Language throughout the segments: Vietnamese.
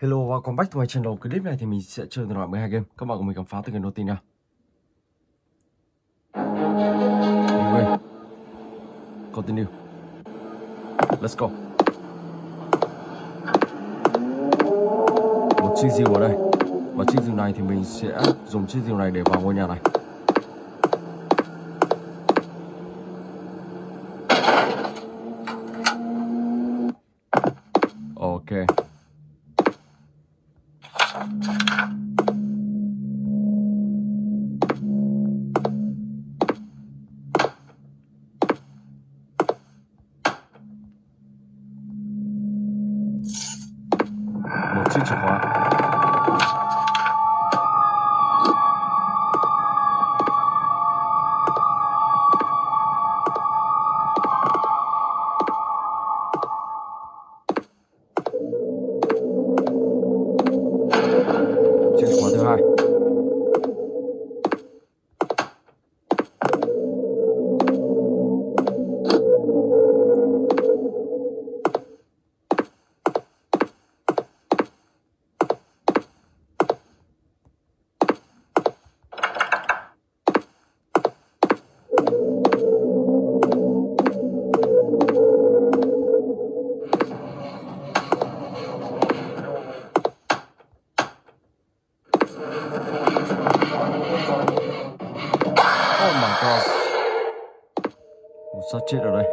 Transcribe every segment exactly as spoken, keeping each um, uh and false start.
Hello và welcome back to my channel. Clip này thì mình sẽ chơi loại mười hai game. Các bạn cùng mình khám phá từ kênh đầu tiên nha. Anyway, continue. Let's go. Một chiếc diều ở đây. Và chiếc diều này thì mình sẽ dùng chiếc diều này để vào ngôi nhà này. Ok. Sao chết ở đây?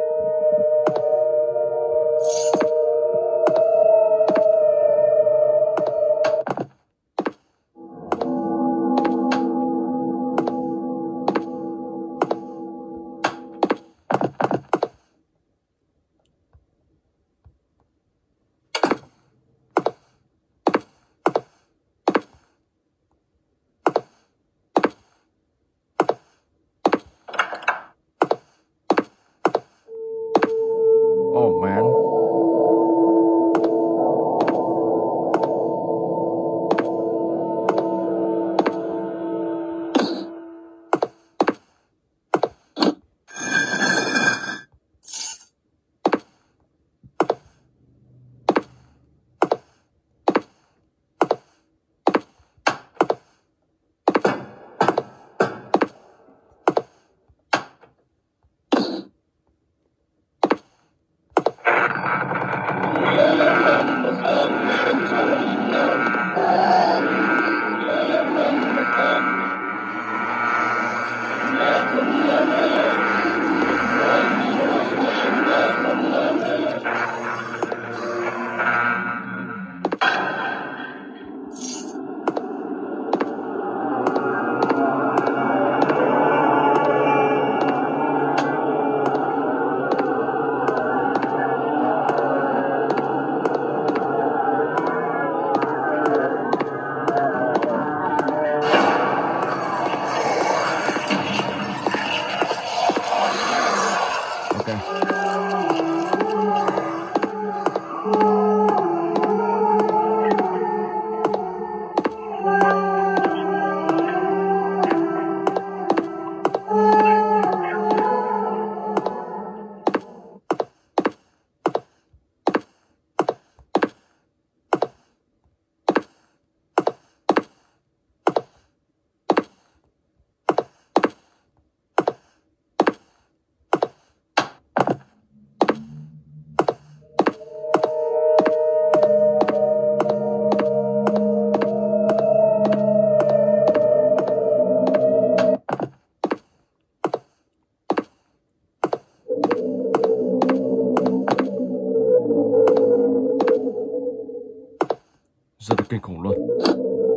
Rất là kinh khủng luôn.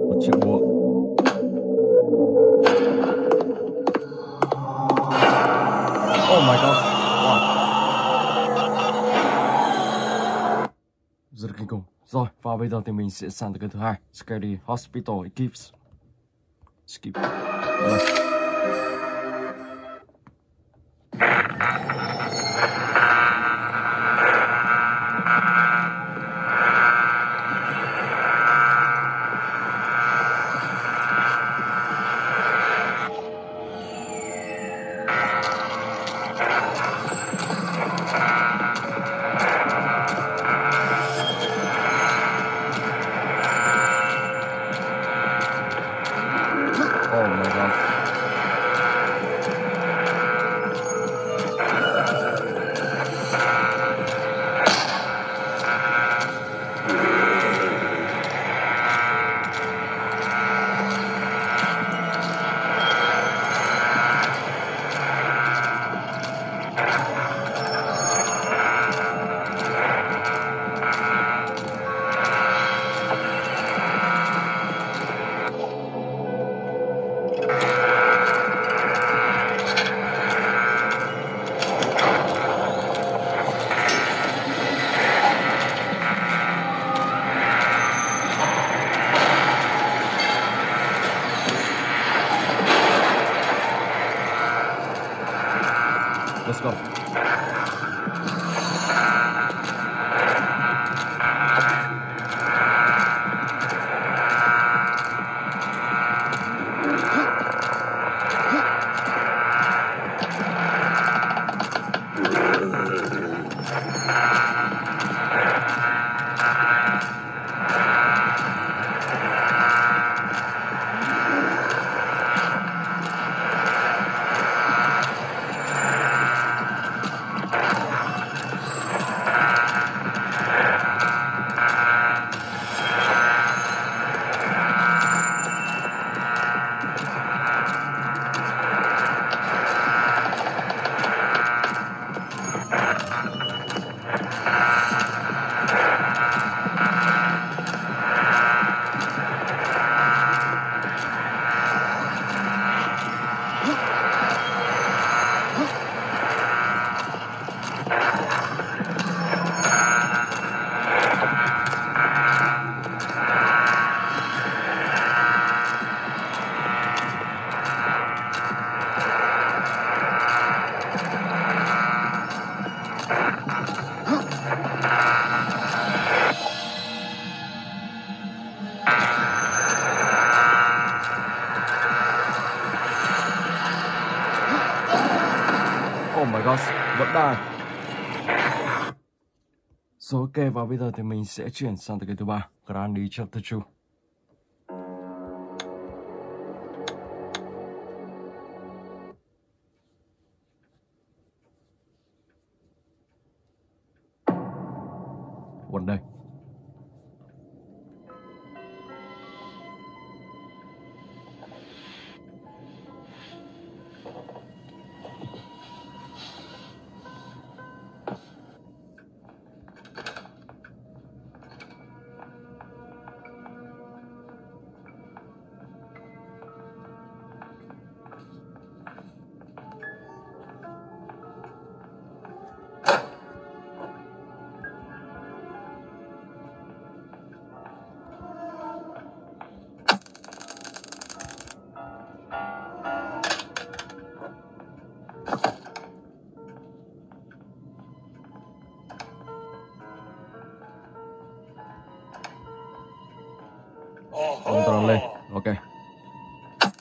Một chiếc búa. Oh my god. Wow. Rất là kinh khủng. Rồi, và bây giờ thì mình sẽ sang tới kênh thứ hai, Scary Hospital Equips. Skip. Rồi. go. Rồi ok, và bây giờ thì mình sẽ chuyển sang tới cái thứ ba, Granny chapter two. Quần đây.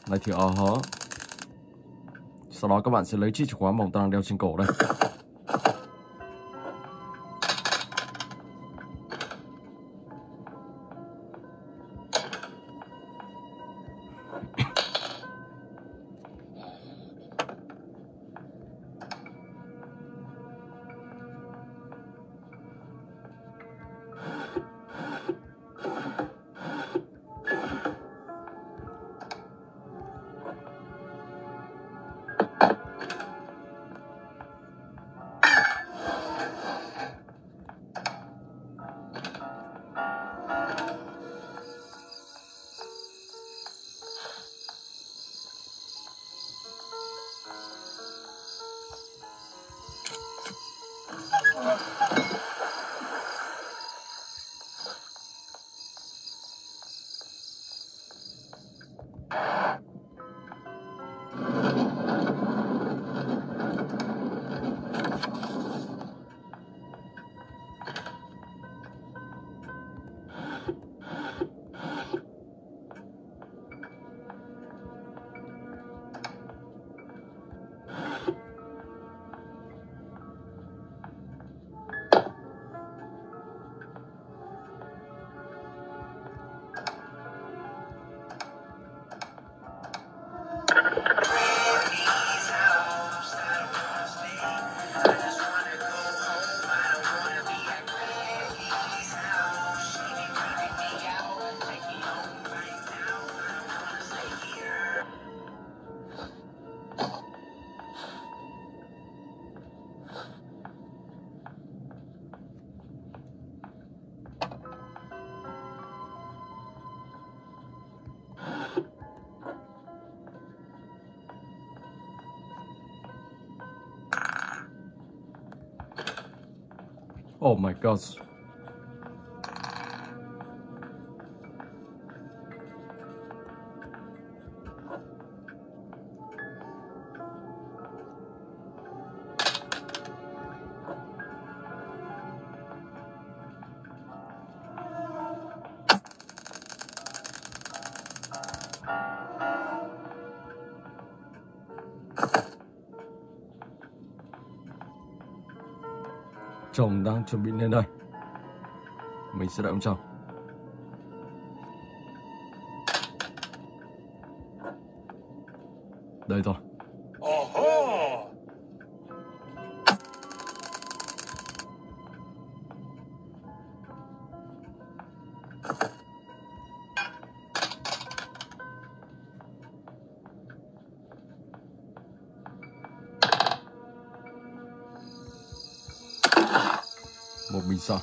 Này thì ó hó. Sau đó các bạn sẽ lấy chiếc chìa khóa mà ông ta đang đeo trên cổ đây. Oh my God. chồng đang chuẩn bị lên đây. Mình sẽ đợi ông chồng. Đây thôi. Một bình xăng.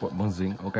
Cuộn băng dính, ok.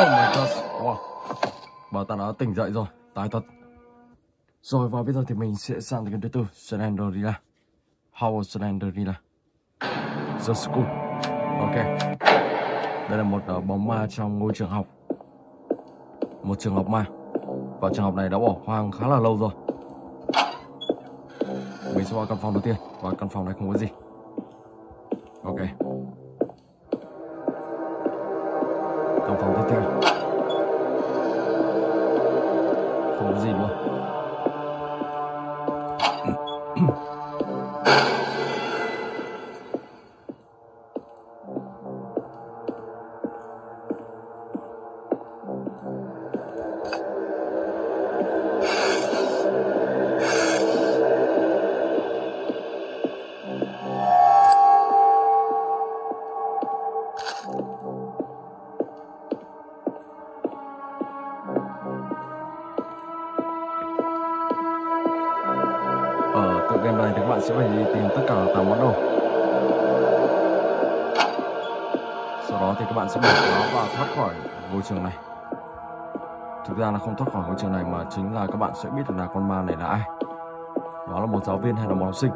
Oh my god, wow. Bà ta đã tỉnh dậy rồi, tái thật. Rồi và bây giờ thì mình sẽ sang đến cái thứ tư, Slendrina. How was Slendrina? The school. Ok. Đây là một uh, bóng ma trong ngôi trường học. Một trường học ma. Và trường học này đã bỏ hoang khá là lâu rồi. Mình sẽ vào căn phòng đầu tiên. Và căn phòng này không có gì. Ok. Căn phòng tiếp theo không có gì luôn. Game này thì các bạn sẽ phải đi tìm tất cả tám món đồ. Sau đó thì các bạn sẽ bỏ nó và thoát khỏi ngôi trường này. Thực ra là không thoát khỏi ngôi trường này mà chính là các bạn sẽ biết là con ma này là ai. Đó là một giáo viên hay là một học sinh.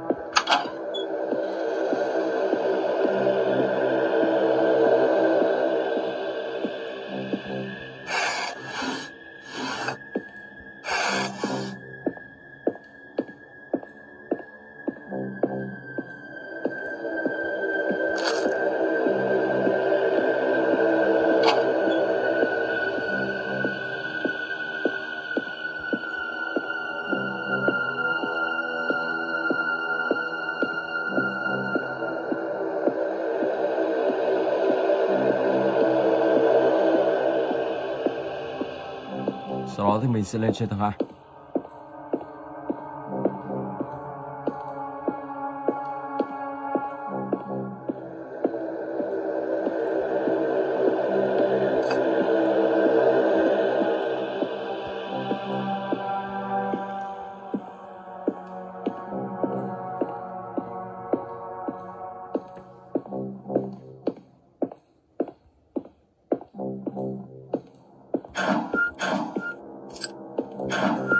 Sau đó thì mình sẽ lên trên tầng hai. Wow.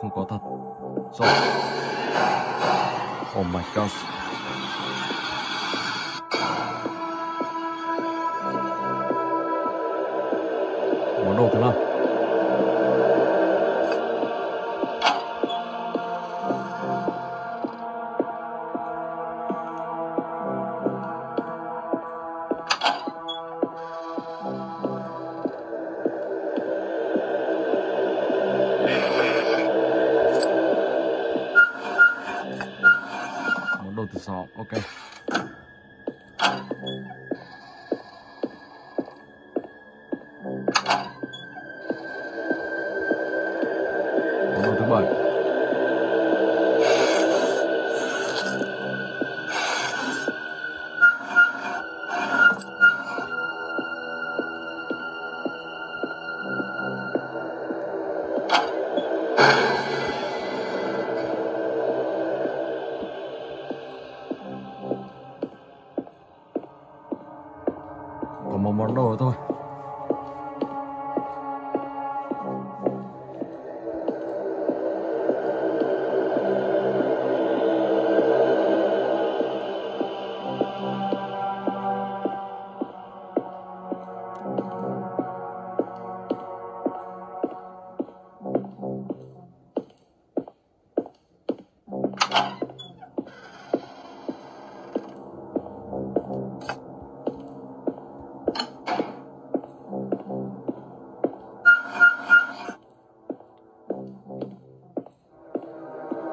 không có thật. Sorry. Oh my god. Món đồ thế nào? Okay.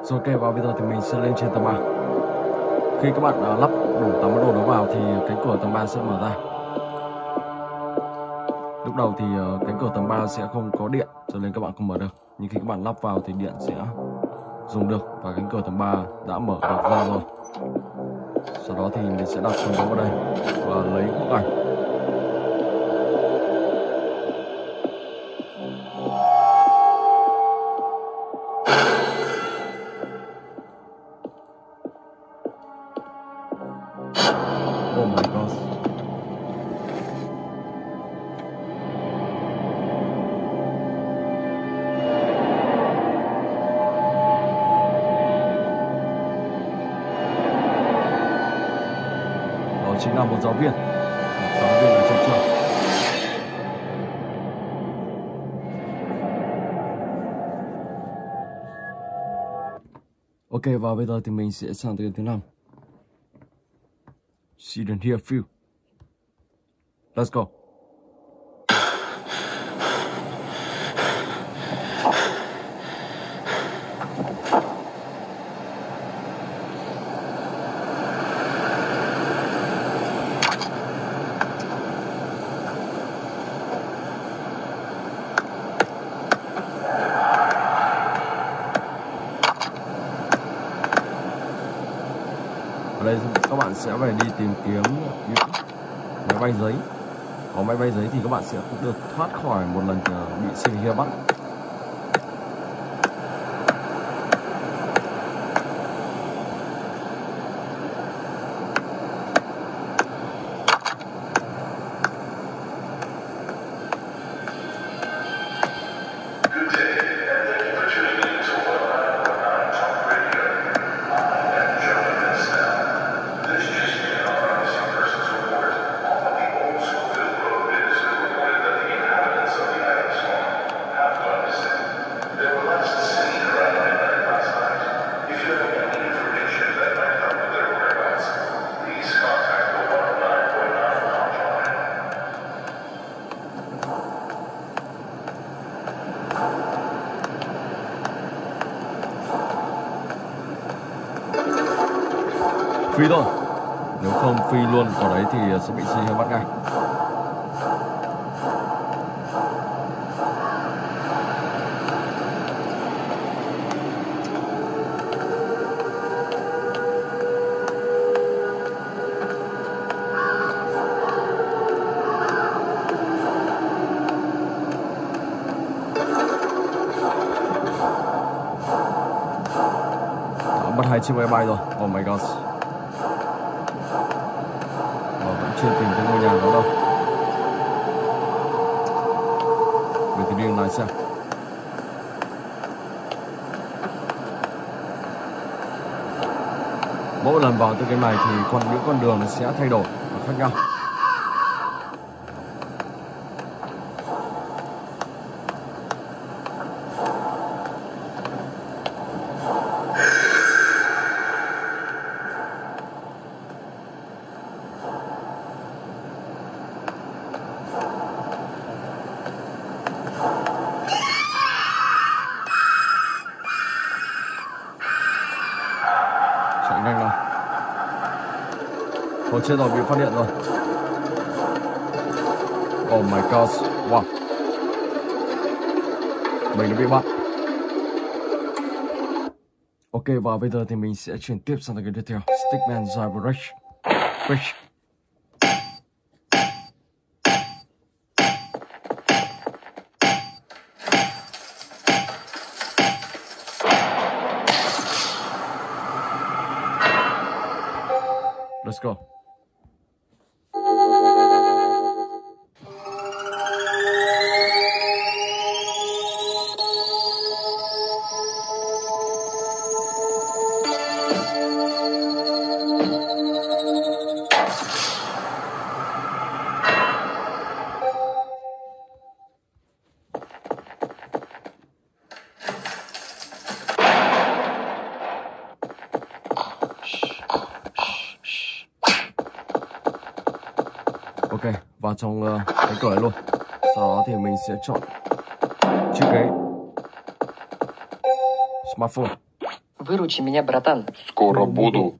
Rồi ok, và bây giờ thì mình sẽ lên trên tầng ba. Khi các bạn uh, lắp đủ tám món đồ đó vào thì cánh cửa tầng ba sẽ mở ra. Lúc đầu thì uh, cánh cửa tầng ba sẽ không có điện cho nên các bạn không mở được. Nhưng khi các bạn lắp vào thì điện sẽ dùng được và cánh cửa tầng ba đã mở được ra rồi. Sau đó thì mình sẽ đặt con dấu vào đây và lấy bức ảnh. Chính là một giáo viên, một giáo viên ở trong trường. Ok, và bây giờ thì mình sẽ sang tới thứ năm. She didn't hear you. Let's go. Các bạn sẽ phải đi tìm kiếm những máy bay giấy. Có máy bay giấy thì các bạn sẽ được thoát khỏi một lần bị Slendrina bắt. Phi thôi, nếu không phi luôn vào đấy thì sẽ bị Slendrina bắt ngay. Đã bắt hai chiếc máy bay rồi. Oh my god. Chưa tìm thấy ngôi nhà đó đâu. Vậy thì điên lại xem. Mỗi lần vào từ cái này thì con những con đường nó sẽ thay đổi và khác nhau. Chết rồi, bị phát hiện rồi. Oh my god. Wow. Mình đã bị bắt. Ok, và bây giờ thì mình sẽ chuyển tiếp sang cái tiếp theo, Stickman Cyber Rush. Rush. Let's go. Vào trong uh, cái cửa luôn. Sau đó thì mình sẽ chọn chữ cái smartphone. Выручи меня, братан. Скоро буду.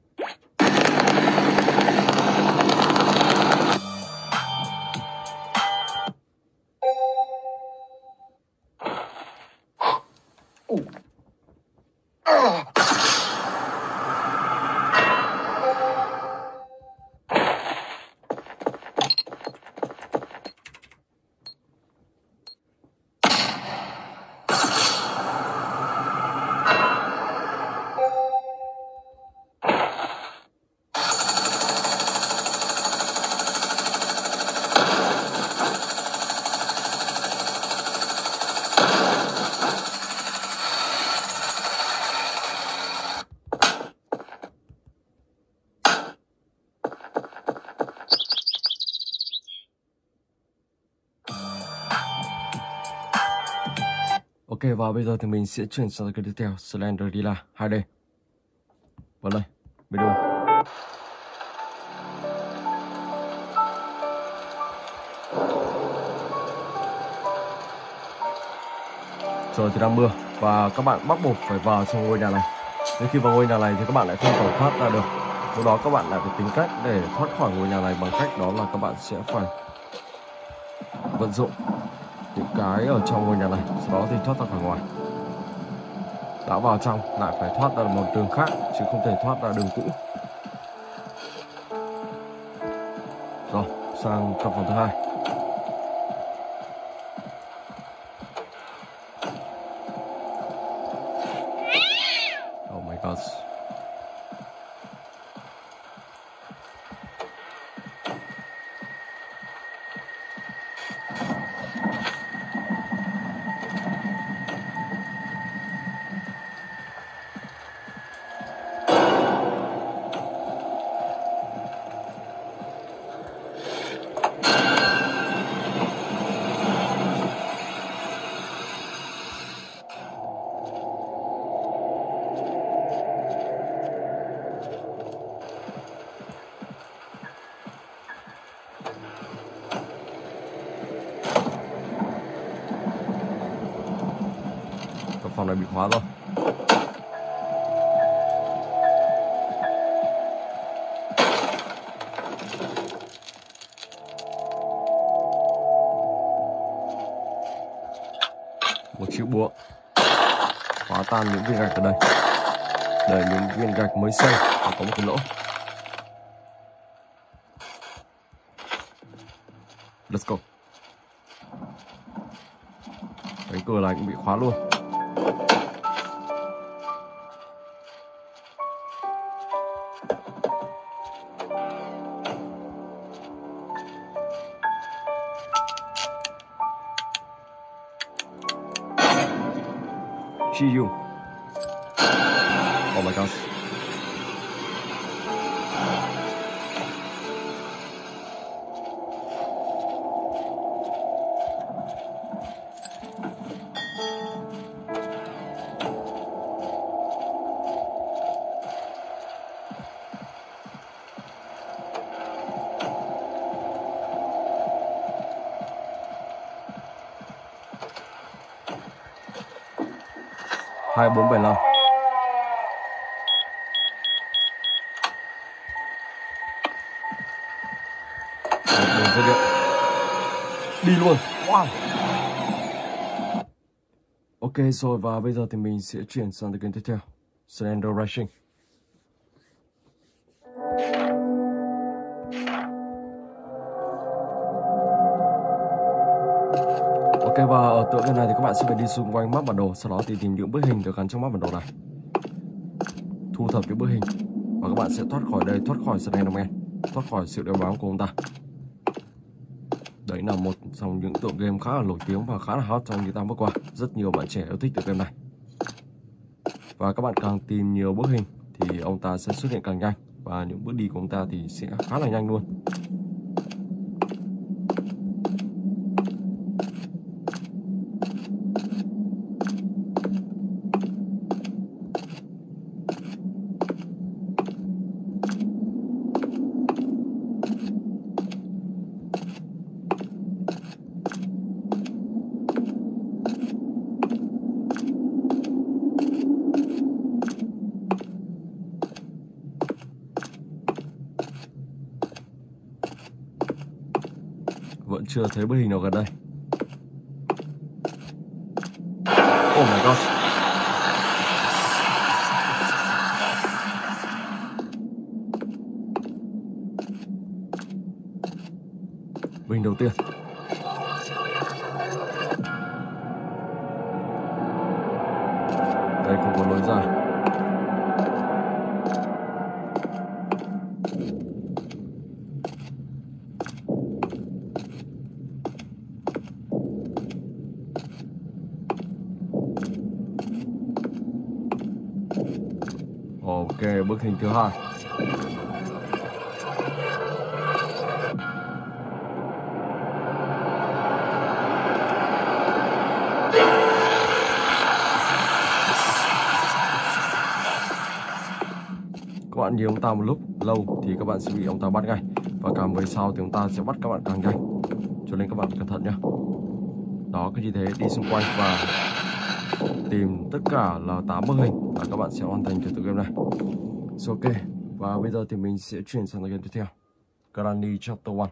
Ok, và bây giờ thì mình sẽ chuyển sang cái tiếp theo, Slendrina hai D. Vào đây, video. Trời thì đang mưa và các bạn bắt buộc phải vào trong ngôi nhà này. Nếu khi vào ngôi nhà này thì các bạn lại không thể thoát ra được. Lúc đó các bạn lại phải tính cách để thoát khỏi ngôi nhà này bằng cách đó là các bạn sẽ phải vận dụng những cái ở trong ngôi nhà này, sau đó thì thoát ra khỏi ngoài. Đã vào trong lại phải thoát ra một đường khác chứ không thể thoát ra đường cũ. Rồi sang căn phòng thứ hai. Oh my god. Phòng này bị khóa rồi. Một chiếc búa phá tan những viên gạch ở đây để những viên gạch mới xây và có một cái lỗ. Let's go. Cái cửa này cũng bị khóa luôn. She you. Oh my god. hai bốn bảy năm. Đi luôn. Wow. Ok rồi, và bây giờ thì mình sẽ chuyển sang tựa game tiếp theo, Slender Rising. Ok, và ở tựa game này thì các bạn sẽ phải đi xung quanh map bản đồ, sau đó thì tìm những bức hình được gắn trong map bản đồ này, thu thập những bức hình và các bạn sẽ thoát khỏi đây, thoát khỏi Slenderman, thoát khỏi sự đeo bám của ông ta. Đấy là một trong những tựa game khá là nổi tiếng và khá là hot trong những năm vừa qua. Rất nhiều bạn trẻ yêu thích tựa game này. Và các bạn càng tìm nhiều bức hình thì ông ta sẽ xuất hiện càng nhanh, và những bước đi của ông ta thì sẽ khá là nhanh luôn. Vẫn chưa thấy bức hình nào gần đây. Oh my god. Bức hình đầu tiên. Đây không có lối ra. Ok, bức hình thứ hai. Các bạn nhìn ông ta một lúc lâu thì các bạn sẽ bị ông ta bắt ngay, và càng về sau thì ông ta sẽ bắt các bạn càng nhanh, cho nên các bạn cẩn thận nhé. Đó, cứ như thế đi xung quanh và tìm tất cả là tám bức hình và các bạn sẽ hoàn thành cái tựa game này. So, ok, và bây giờ thì mình sẽ chuyển sang tựa game tiếp theo, Granny chapter một.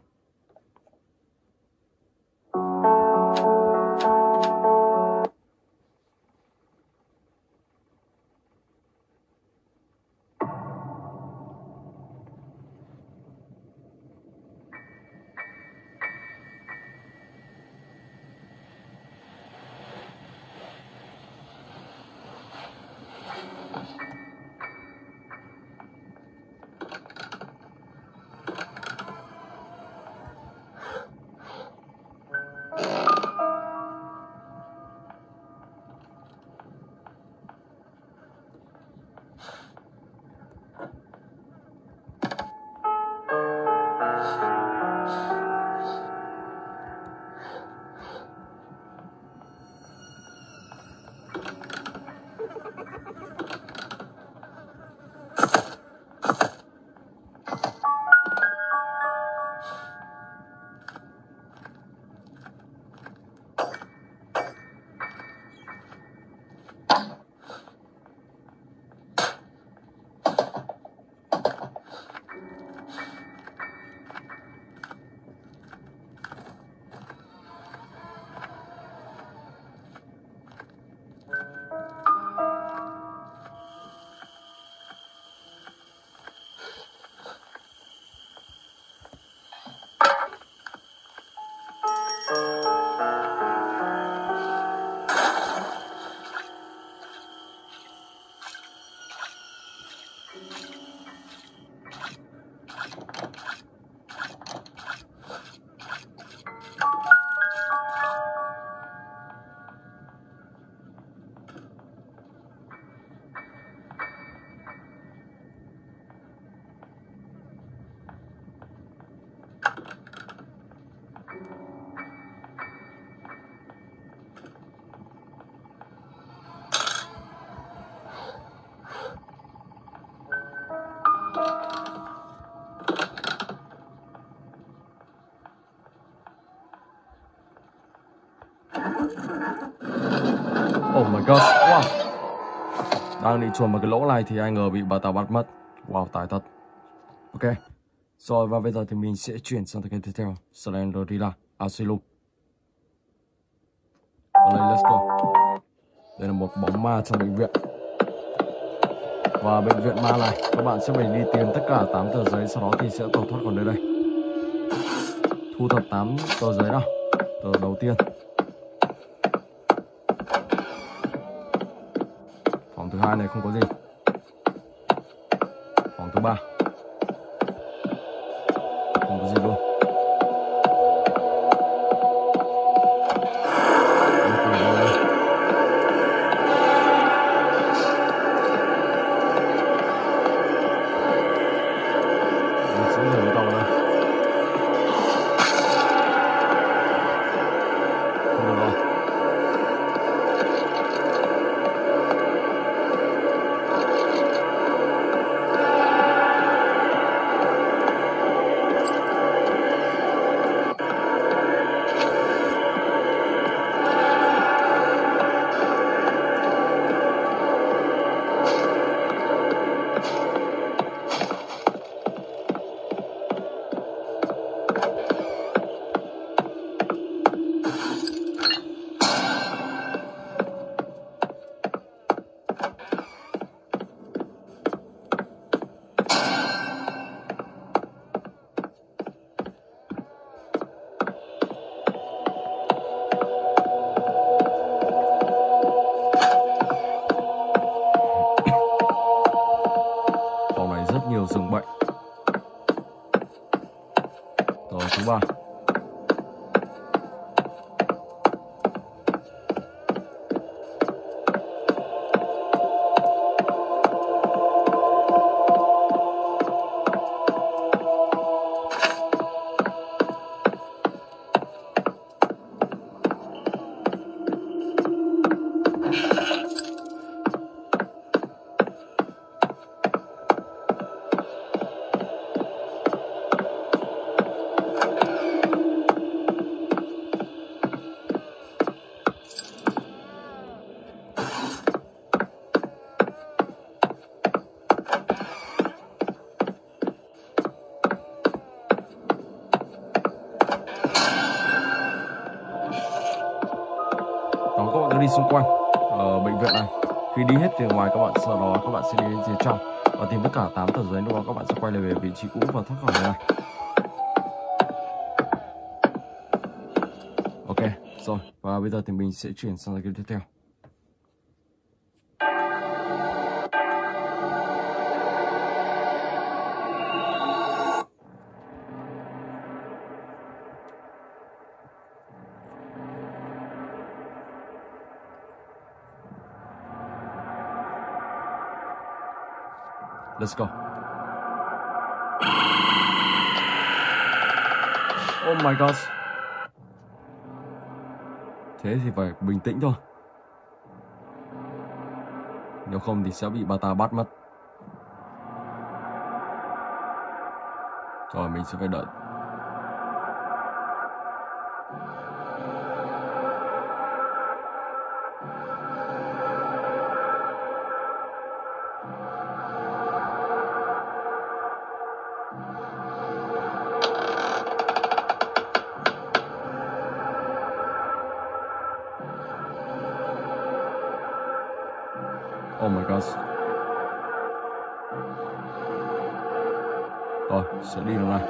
Oh my god, wow. Tao định chuồn vào cái lỗ này thì ai ngờ bị bà ta bắt mất. Wow, tài thật. Ok. Rồi và bây giờ thì mình sẽ chuyển sang cái tiếp theo, Slendrina Asylum. Và đây, let's go. Đây là một bóng ma trong bệnh viện. Và bệnh viện ma này, các bạn sẽ phải đi tìm tất cả tám tờ giấy, sau đó thì sẽ tẩu thoát khỏi nơi đây. Thu thập tám tờ giấy nào. Tờ đầu tiên. Phòng thứ hai này không có gì. Phòng thứ ba. Không có gì luôn. Xung quanh ở bệnh viện này, khi đi hết từ ngoài các bạn, sau đó các bạn sẽ đi đến phía trong và tìm tất cả tám tờ giấy, lúc đó các bạn sẽ quay lại về vị trí cũ và thoát khỏi này. Ok, rồi và bây giờ thì mình sẽ chuyển sang game tiếp theo. Let's go. Oh my god. Thế thì phải bình tĩnh thôi. Nếu không thì sẽ bị bà ta bắt mất. Rồi mình sẽ phải đợi. Oh my god. Rồi, sẽ đi đâu này.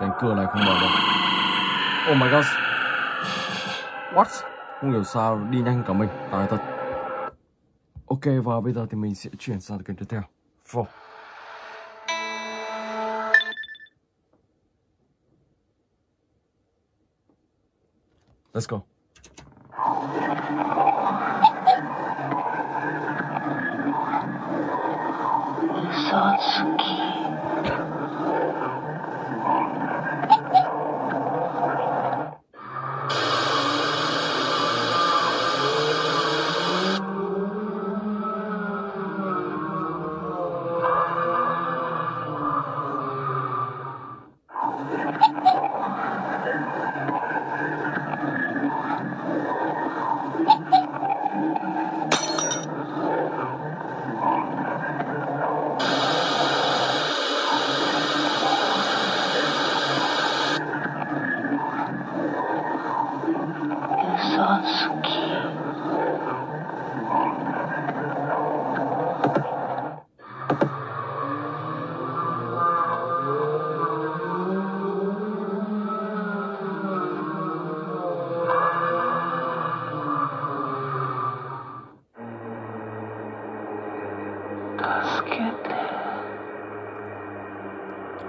Den går này không mở được. Oh my god. What? Không hiểu sao đi nhanh cả mình. Tài thật. Ok, và bây giờ thì mình sẽ chuyển sang kênh tiếp theo. Four. Let's go.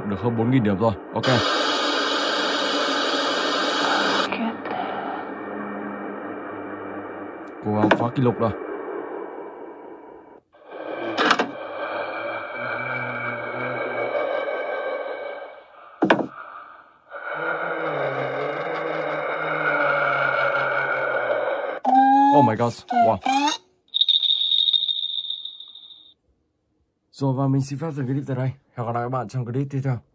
Được hơn bốn nghìn điểm rồi. Ok. Cố gắng phá kỷ lục rồi. Oh my god. Wow. Rồi và mình xin phép dừng clip tại đây. Hẹn gặp lại các bạn trong clip tiếp theo.